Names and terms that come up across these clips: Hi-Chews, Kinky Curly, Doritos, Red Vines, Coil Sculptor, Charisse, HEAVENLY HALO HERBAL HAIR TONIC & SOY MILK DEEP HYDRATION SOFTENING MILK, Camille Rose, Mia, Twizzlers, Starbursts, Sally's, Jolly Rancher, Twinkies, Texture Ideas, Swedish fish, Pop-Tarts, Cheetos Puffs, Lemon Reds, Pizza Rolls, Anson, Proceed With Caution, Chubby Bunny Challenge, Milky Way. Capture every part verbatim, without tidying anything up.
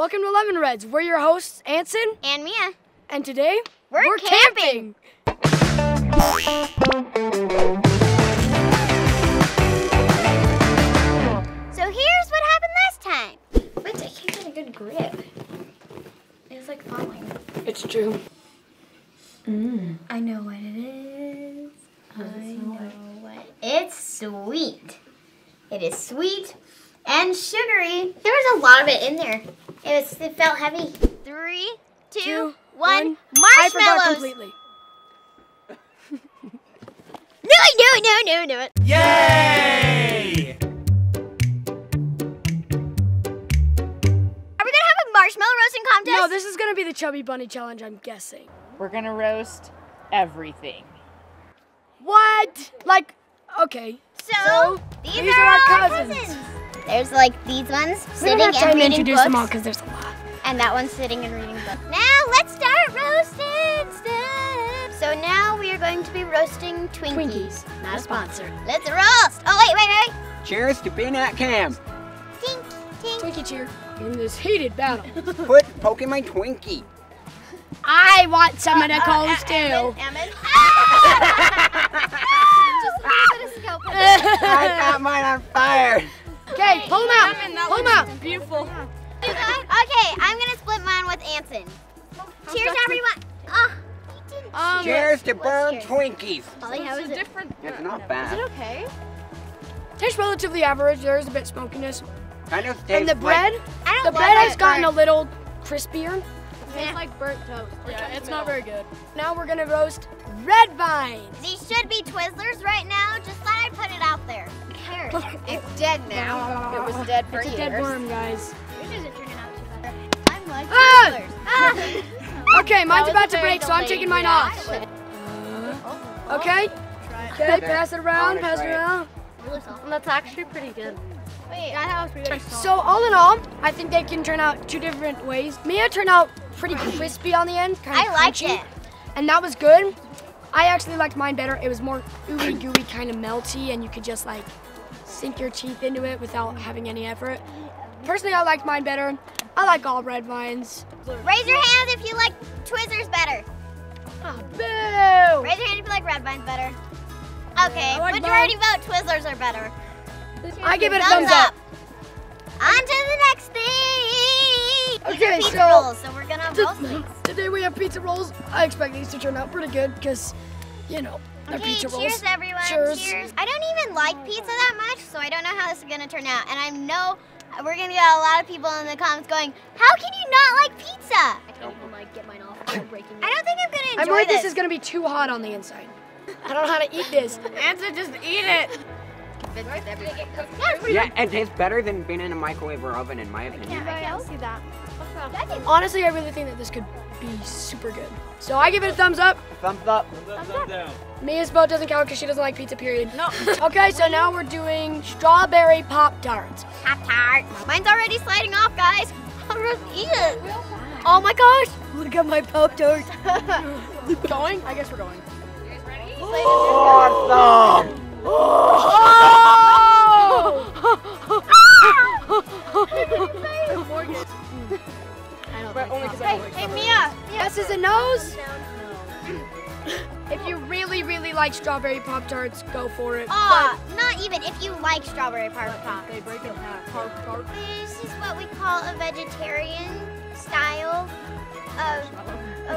Welcome to Lemon Reds. We're your hosts, Anson and Mia. And today, we're, we're camping. camping. So here's what happened last time. Wait, I can't get a good grip. It's like falling. It's true. Mm. I know what it is. I know what it's sweet. It is sweet and sugary. There was a lot of it in there. It was. It felt heavy. Three, two, two one. one. Marshmallows. I forgot completely. No, no, no, no, no. Yay! Are we gonna have a marshmallow roasting contest? No, this is gonna be the Chubby Bunny Challenge, I'm guessing. We're gonna roast everything. What? Like, okay. So, so these, these are, are our cousins. cousins. There's like these ones sitting and reading books. We don't have time to introduce them all because there's a lot. And that one's sitting and reading books. Now let's start roasting stuff. So now we are going to be roasting Twinkies. Twinkies. Not a sponsor. Let's roast. Oh wait, wait, wait. Cheers to being at camp. Tink, tink. Twinkie cheer. In this heated battle. Quit poking my Twinkie. I want some uh, of the coals uh, too. Ammon, Ammon. Just a little bit of scalpel. I got mine on fire. Okay, pull them out. Ammon, pull them out. Beautiful. Okay, I'm gonna split mine with Anson. Cheers, everyone. Oh, you didn't. Um, cheers to burn Twinkies. Holly, how is it? Different? It's not bad. Is it okay? Tastes relatively average. There is a bit smokiness. Kind of tastes. And the bread, like, I don't the bread has gotten burnt. a little crispier. It's like burnt toast. Yeah, it's not very good. Now we're gonna roast Red Vines. These should be Twizzlers right now. Just thought I'd put it out there. It's dead now. It was dead for years. It's a dead worm, guys. Yours isn't turning out too bad. I'm like ah! Twizzlers. Ah! Okay, mine's about to break, so I'm taking mine off. Okay? Okay, pass it around, pass it around. That's actually pretty good. Wait, that was really soft. So all in all, I think they can turn out two different ways. Mia turned out pretty crispy on the end. Kind of I liked crunchy, it. And that was good. I actually liked mine better. It was more ooey gooey, kind of melty, and you could just like sink your teeth into it without having any effort. Personally, I liked mine better. I like all Red Vines. Raise your hand if you like Twizzlers better. Oh, boo! Raise your hand if you like Red Vines better. Okay, like majority mine. vote Twizzlers are better. I give it a thumbs, thumbs up. up. On to the next thing. Okay, pizza so, rolls, so we're gonna roast these. Today we have pizza rolls. I expect these to turn out pretty good because, you know, they're okay, pizza rolls. Cheers, everyone. Cheers. cheers. I don't even like pizza that much, so I don't know how this is gonna turn out. And I know we're gonna get a lot of people in the comments going, "How can you not like pizza?" I can't even like get mine off. I'm breaking it. I don't think I'm gonna enjoy I'm worried this. this is gonna be too hot on the inside. I don't know how to eat this. Answer, just eat it. Yeah, it tastes better than being in a microwave or oven, in my opinion. I can't see that. Honestly, I really think that this could be super good. So I give it a thumbs up. Thumbs up. Thumbs up, thumbs down. Mia's vote doesn't count because she doesn't like pizza, period. No. Okay, so now we're doing strawberry Pop-Tarts. Pop-Tarts. Mine's already sliding off, guys. I'm just eating it. Oh my gosh. Look at my Pop-Tarts. Going? I guess we're going. You guys ready? Awesome. Oh! I don't but only I hey, hey, Mia! Yes is a nose? If you really, really like strawberry Pop-Tarts, go for it. Ah, uh, not even if you like strawberry Pop-Tarts. They break it down. This is what we call a vegetarian style of,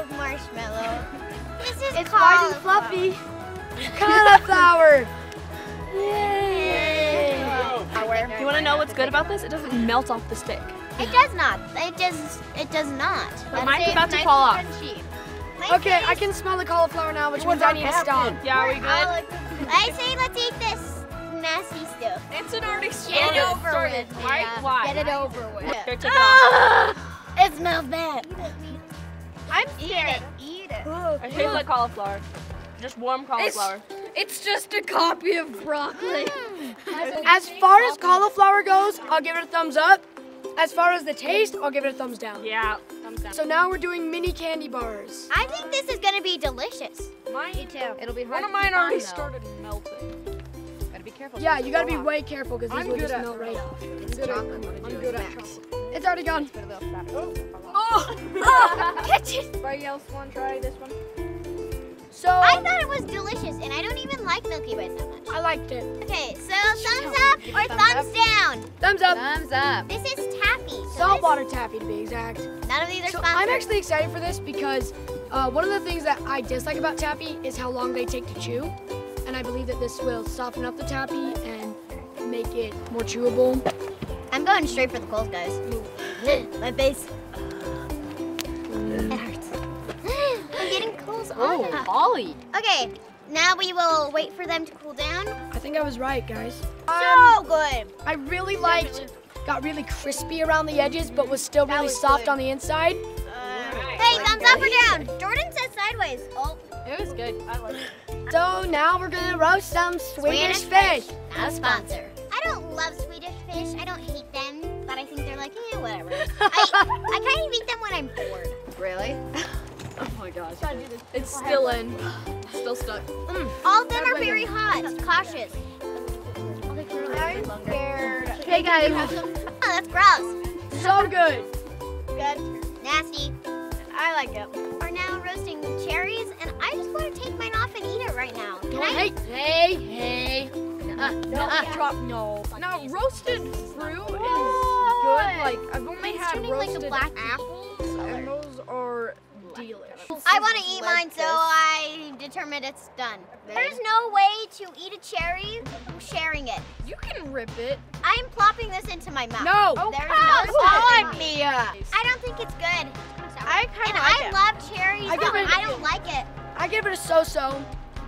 of marshmallow. This is it's called it's white and fluffy. Cauliflower! Yay! Do you want to know what's good about this? It doesn't melt off the stick. It does not. It does. It does not. But mine's about to nice fall off. Okay, I can smell the cauliflower now, which means I need to stop. Yeah, are we good? I say let's eat this nasty stuff. It's an already started. Get it over with. Right? Why? Get it over with. It smells bad. I'm scared. Eat it. Eat it. I hate the cauliflower. Just warm cauliflower. It's just a copy of broccoli. Mm. As far as cauliflower goes, I'll give it a thumbs up. As far as the taste, I'll give it a thumbs down. Yeah, thumbs down. So now we're doing mini candy bars. I think this is gonna be delicious. Mine Me too. It'll be hard. One of mine already though. started melting. Gotta be careful. Yeah, you gotta be off. way careful because these will just melt right off. It's I'm good chocolate. at chocolate. It's already gone. Oh! Oh! Oh. Catch it! Anybody else want to try this one? So I thought it was delicious, and I don't even like Milky Way that much. I liked it. Okay, so thumbs up or thumbs, thumbs down? Thumbs up. Thumbs up. This is taffy. So saltwater is... taffy, to be exact. None of these are so sponsored. I'm actually excited for this because uh, one of the things that I dislike about taffy is how long they take to chew, and I believe that this will soften up the taffy and make it more chewable. I'm going straight for the cold, guys. My face. It hurts. I'm getting coals on. Oh, Ollie. Okay, now we will wait for them to cool down. I think I was right, guys. So um, good. I really liked, got really crispy around the edges, but was still really was soft good. on the inside. Uh, hey, thumbs up or down? Jordan says sideways. Oh. It was good. I liked it. So now we're going to roast some Swedish, Swedish fish. Not a sponsor. I don't love Swedish fish. I don't hate them, but I think they're like, eh, whatever. I, I kind of eat them when I'm bored. Really? Oh my gosh. It's still in. It's still stuck. Mm. All of them are very hot. Cautious. I'm scared. Hey guys. Oh, that's gross. So good. Good. Nasty. I like it. We're now roasting cherries, and I just want to take mine off and eat it right now. Can I? Hey, hey, hey. Uh, no, uh, drop, no. Now, roasted fruit is good. Like, I've only it's had roasted like black apples, and those are delicious. I want to eat mine, so I determined it's done. There's no way to eat a cherry. I'm sharing it. You can rip it. I'm plopping this into my mouth. No. Oh, there's no stopping Mia. I don't think it's good. I kind of like I it. I love cherries, I but I don't like it. I give it a so-so.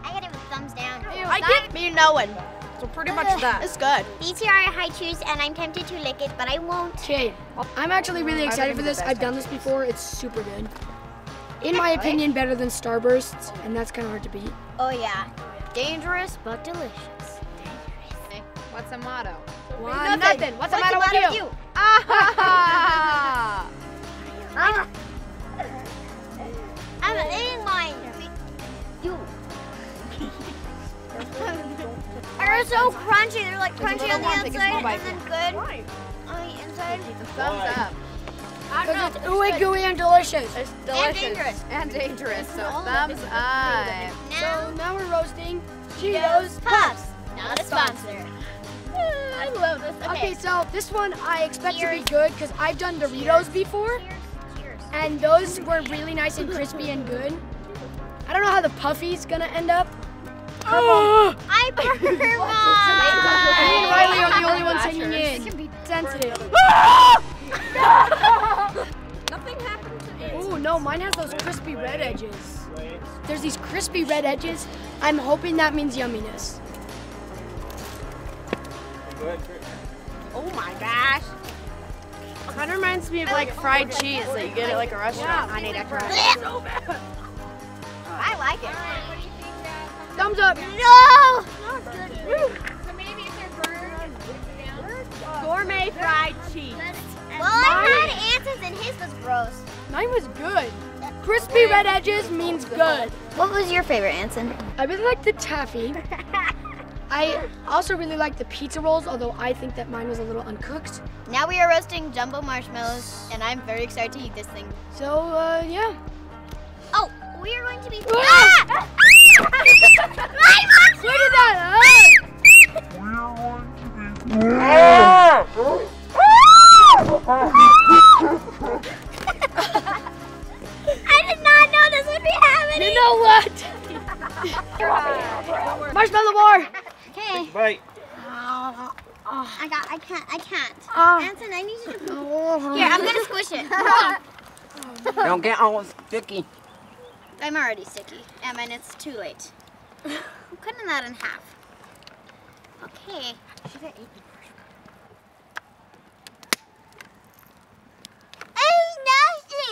I give it a thumbs down. Ew, I give me no one. So pretty much Ugh. that. It's good. These here are Hi-Chews, and I'm tempted to lick it, but I won't. Okay. I'm actually really excited for this. I've done this before. It's super good. In my opinion, better than Starbursts, and that's kind of hard to beat. Oh, yeah. Dangerous, but delicious. Dangerous. Okay. What's the motto? One nothing. What's the motto with you? Ah ha ha! Ah! I'm eating mine. You. They're so crunchy. They're like crunchy on the inside and then good on the inside. Thumbs up. Because it's ooey gooey and delicious. It's delicious. And dangerous. And dangerous. So thumbs up. So now we're roasting Cheetos Puffs. Not a sponsor. I love this. Okay, so this one I expect to be good because I've done Doritos before. And those were really nice and crispy and good. I don't know how the Puffy's gonna end up. Oh! I prefer mine! Me and Riley are the only ones hanging in. Sensitive. Nothing happened to me. Oh no, mine has those crispy red edges. There's these crispy red edges. I'm hoping that means yumminess. Oh my gosh. Kind of reminds me of like fried cheese that you get at like a restaurant. I need extra. So bad. I like it. Thumbs up. No! So maybe if they're burned, gourmet fried cheese. Well, I had Anson's and his was gross. Mine was good. Crispy red edges means good. What was your favorite, Anson? I really like the taffy. I also really like the pizza rolls, although I think that mine was a little uncooked. Now we are roasting jumbo marshmallows, and I'm very excited to eat this thing. So, uh, yeah. Oh, we are going to be. Ah! Look at that! I did not know this would be happening. You know what? Marshmallow war. Okay. Bite. Uh, I got. I can't. I can't. Uh, Anson, I need you to. Here, I'm gonna squish it. Don't get all sticky. I'm already sticky. I mean, it's too late. I'm cutting that in half. Okay. Should I eat the marshmallow? Hey,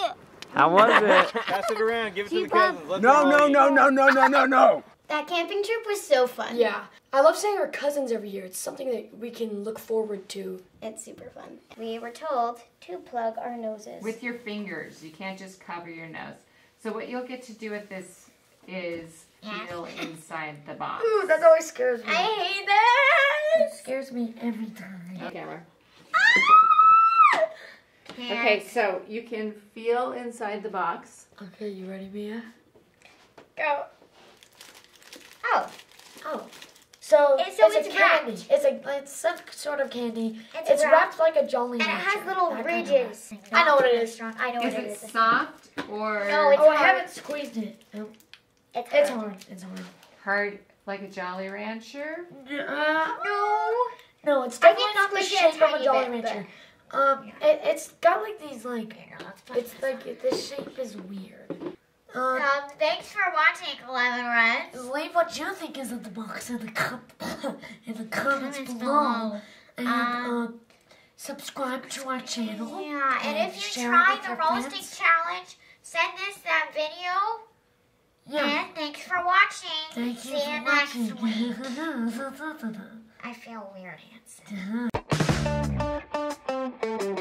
nasty! How was it? Pass it around. Give it to the cousins. Let's no, no, no, no, no, no, no, no. That camping trip was so fun. Yeah. I love seeing our cousins every year. It's something that we can look forward to. It's super fun. We were told to plug our noses. With your fingers. You can't just cover your nose. So what you'll get to do with this is feel inside the box. Ooh, that always scares me. I hate that. It scares me every time. Okay. Ah! Here. Okay, so you can feel inside the box. Okay, you ready, Mia? Go. Oh. Oh. So, and so it's, it's a wrapped. candy. It's a it's some sort of candy. It's, it's wrapped. wrapped like a Jolly Rancher. And it has little ridges. Kind of I know what it is. I know what is it, it is. Is it soft or? No, it's oh, hard. I haven't squeezed it. Nope. It's, it's hard. hard. It's hard. Hard like a Jolly Rancher? Uh, no. No, it's definitely not the shape of a Jolly bit, Rancher. Um, yeah. it, it's got like these like. It's like it, the shape is weird. Um, um, thanks for watching, Lemon Reds. Leave what you think is in the box in the, cup, in the comments below. below. And um, um, subscribe to our channel. Yeah, and, and if you try the roasting friends. challenge, send us that video. Yeah. And thanks for watching. Thank See you, you next week. I feel weird, Anson.